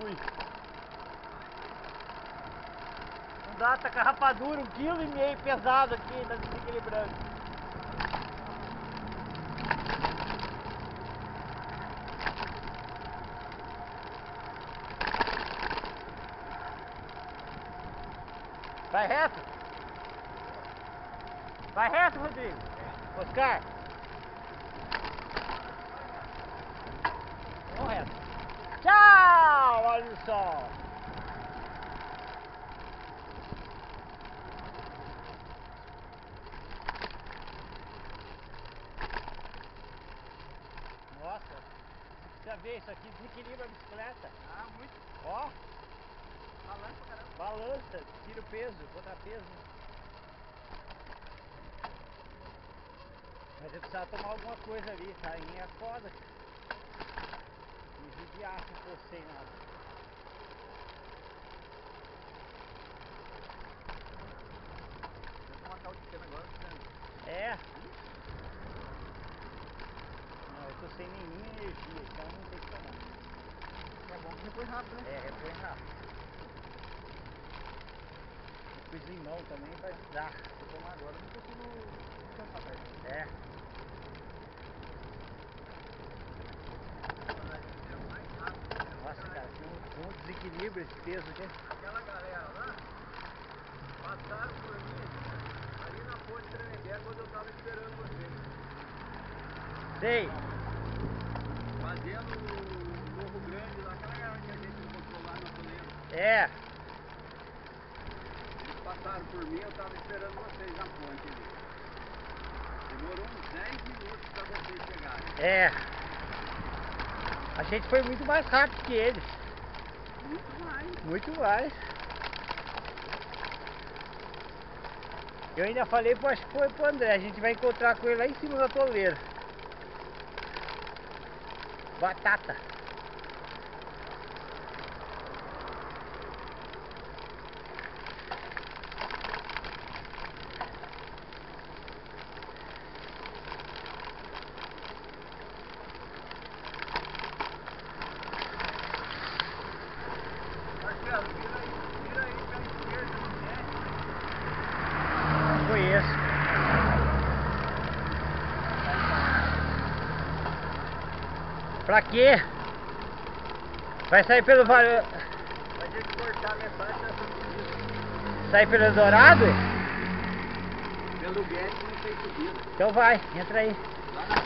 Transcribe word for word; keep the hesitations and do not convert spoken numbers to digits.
fui. Não dá, tá com a rapadura, um quilo e meio pesado aqui, tá desequilibrando. Vai reto? Vai reto, Rodrigo. Oscar. Vamos reto. Tchau! Olha só. Nossa. Você vê isso aqui? Desequilibra a bicicleta. Ah, muito. Ó. Balança, caramba. Balança, tira o peso, botar peso. Mas eu precisava tomar alguma coisa ali, tá? Em minha foda. Me vigiar se fosse sem nada. Vou matar o sistema agora, né? É? Não, eu tô sem nenhuma energia, então não tem que tomar. É bom que repõe rápido, né? É, repõe rápido. Fiz limão também vai dar. Vou tomar agora, não consigo cansar perto. É. Nossa, cara, tem um, um desequilíbrio esse peso aqui. Aquela galera lá passaram por mim ali na ponte Tremembé quando eu tava esperando vocês. Sei. Fazendo o Morro Grande lá, aquela galera que a gente encontrou lá na Toledo. É. Passaram por mim, eu tava esperando vocês na ponte ali. Demorou uns dez minutos para vocês chegarem. É. A gente foi muito mais rápido que eles. Muito mais. Muito mais. Eu ainda falei, acho que foi pro André, a gente vai encontrar com ele lá em cima da toleira. Batata. Pra quê? Vai sair pelo valor. Vai ter que cortar metade dessa. Sair pelo Eldorado? Pelo Guedes não tem subida. Então vai, entra aí. Lá.